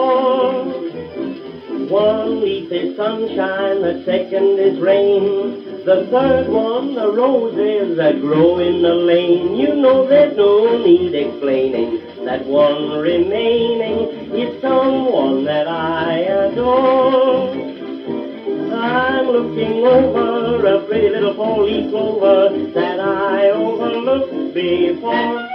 song. 1 week is sunshine, the second is rain, the third one the roses that grow in the lane. You know there's no need explaining that one remaining is someone that I adore. I'm looking over a pretty little four-leaf clover that I overlooked before.